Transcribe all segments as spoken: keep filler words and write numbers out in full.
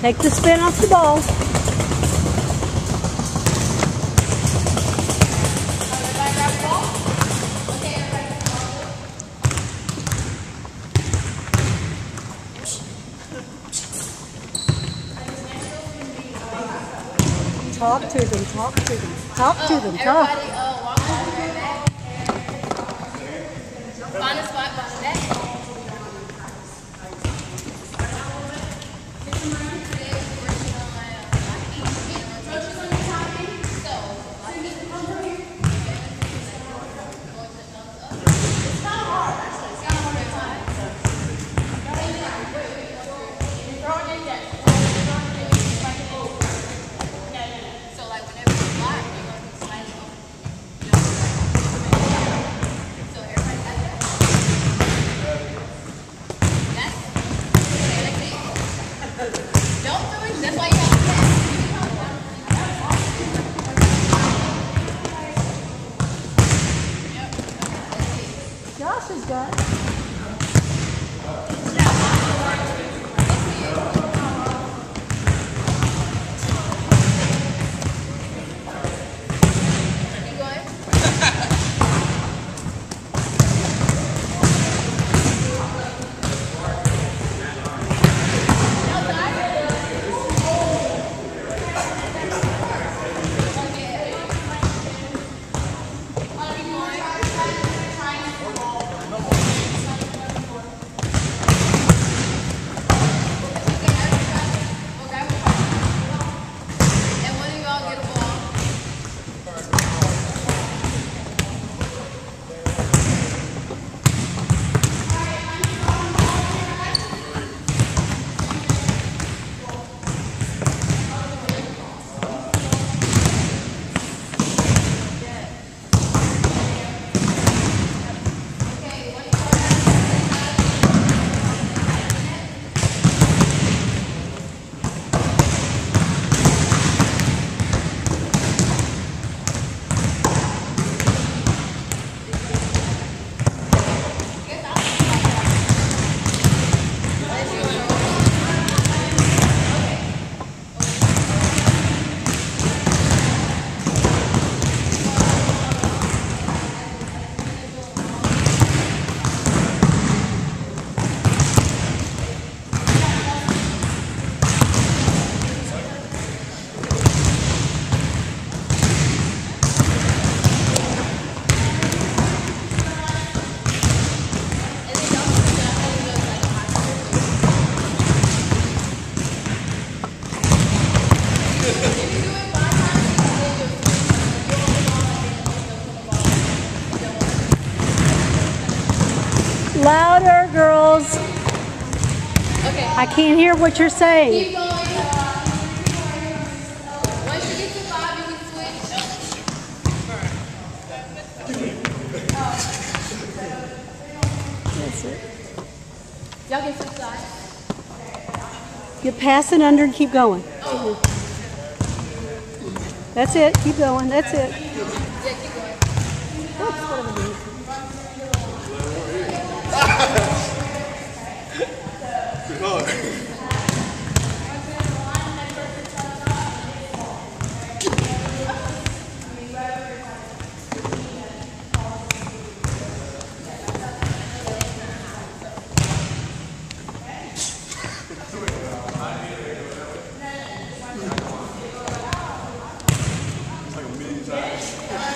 Take the spin off the ball. Talk to them, talk to them, talk oh, to them, talk. Everybody, uh, walk over your back. Find a spot by the back. Josh is done. Louder, girls. Okay. I can't hear what you're saying. Keep going. Once you get to five, you can switch. Y'all get to the side. You're passing under and keep going. Oh. That's it. Keep going. That's it. Yeah, keep going. It's like a million times.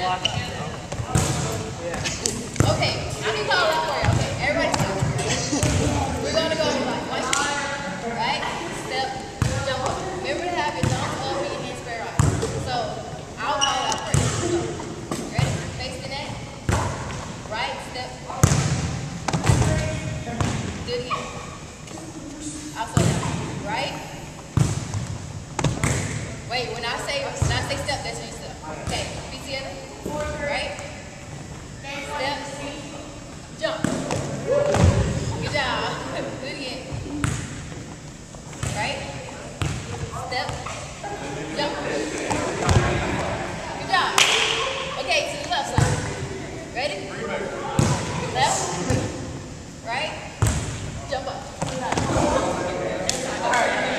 block up. Yeah. Okay, I'm gonna call it out for you. Okay, everybody stop. We're gonna go like one step, right? Step, jump up. Remember to have your jump up and your hands square off. So I'll call it out for you. So, ready? Face the net. Right, step. Do it again. I'll slow down. Right? Wait, when I say when I say step, that's when you step. Okay, feet together. Right? Steps. Jump. Good job. Do it again. Right? Step. Jump. Good job. Okay, to the left side. Ready? Left. Right? Jump up. All right.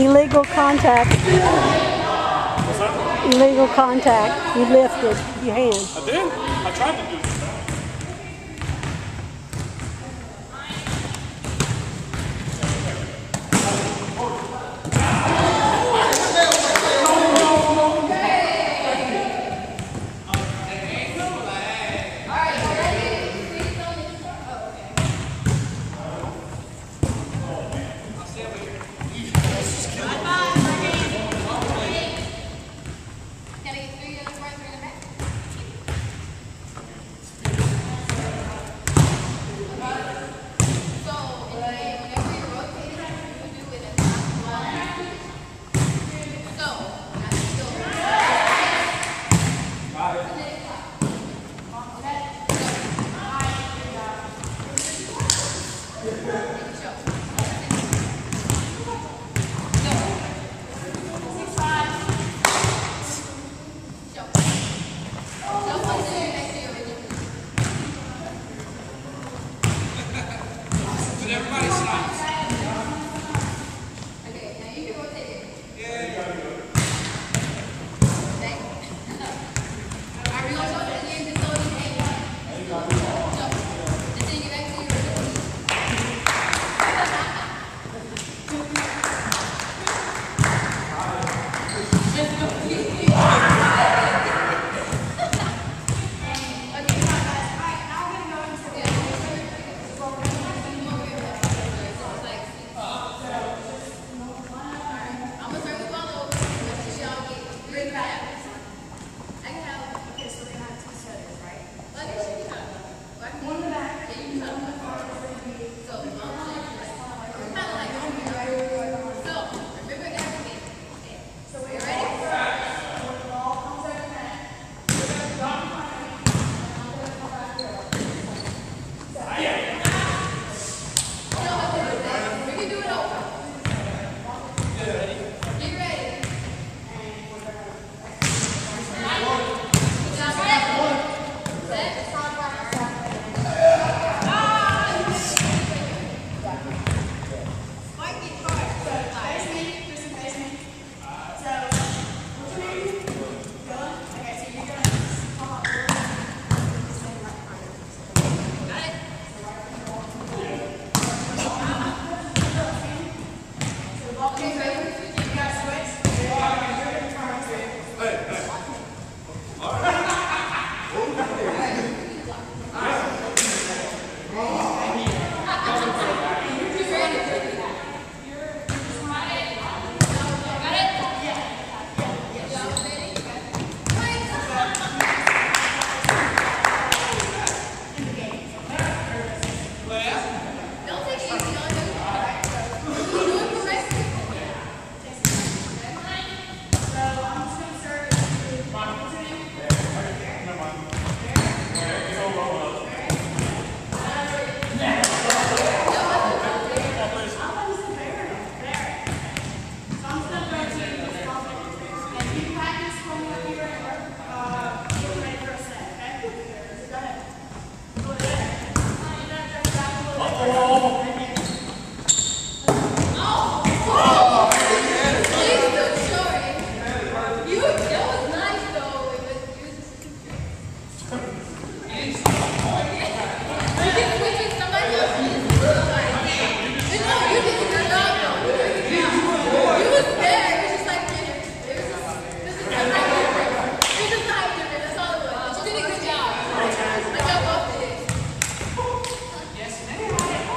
Illegal contact. What's that? Illegal contact. You lifted your hand. I did? I tried to do it.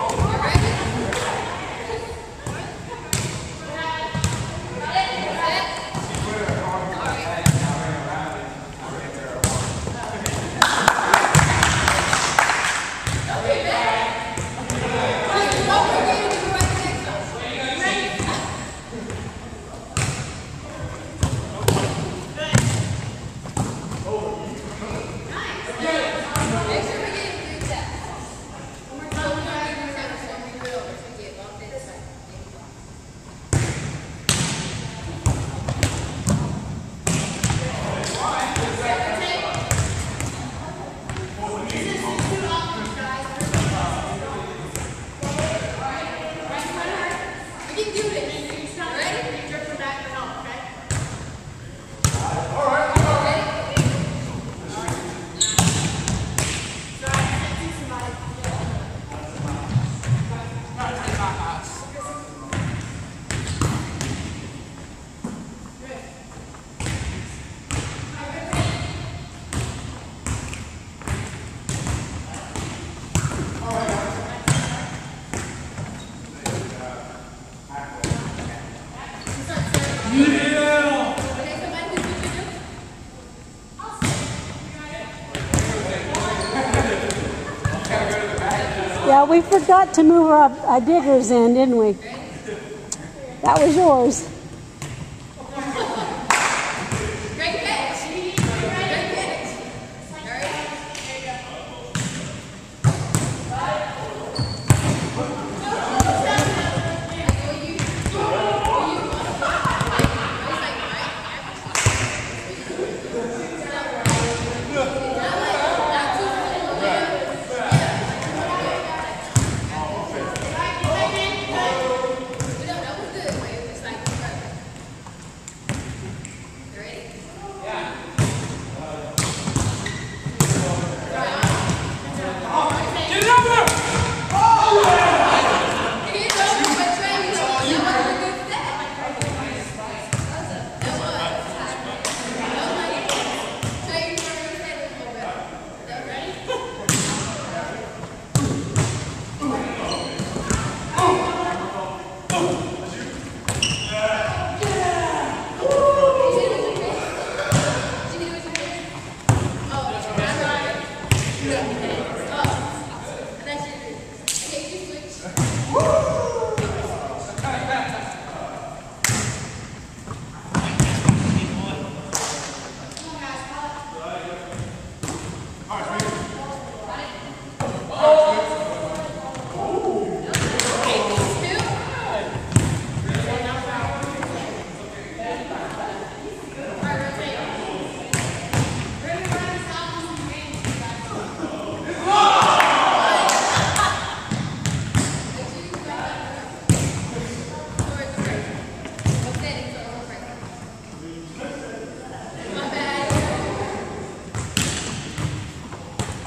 All right. Yeah, we forgot to move our, our diggers in, didn't we? That was yours. Great catch. Great catch.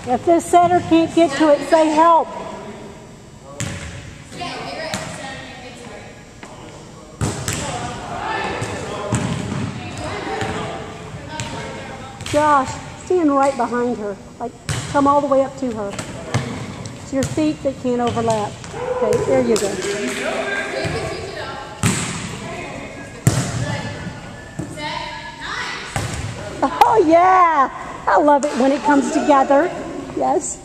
If this setter can't get to it, say help. Josh, stand right behind her. Like, come all the way up to her. It's your feet that can't overlap. Okay, there you go. Oh, yeah. I love it when it comes together. Yes.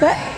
That